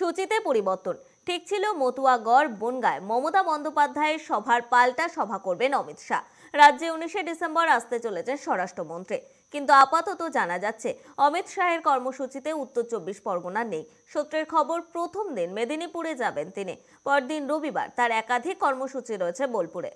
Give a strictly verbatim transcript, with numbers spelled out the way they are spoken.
সূচিতে পরিবর্তন ঠিক ছিল মতুয়াগড় বনগায় মমতা বন্দ্যোপাধ্যায়ের সভার পাল্টা সভা করবেন অমিত শাহ। রাজ্যে উনিশে ডিসেম্বর আসতে চলেছেন স্বরাষ্ট্রমন্ত্রী, কিন্তু আপাতত জানা যাচ্ছে অমিত শাহের কর্মসূচিতে উত্তর চব্বিশ পরগনা নেই। সূত্রের খবর, প্রথম দিন মেদিনীপুরে যাবেন তিনি, পরদিন রবিবার তার একাধিক কর্মসূচি রয়েছে বোলপুরে।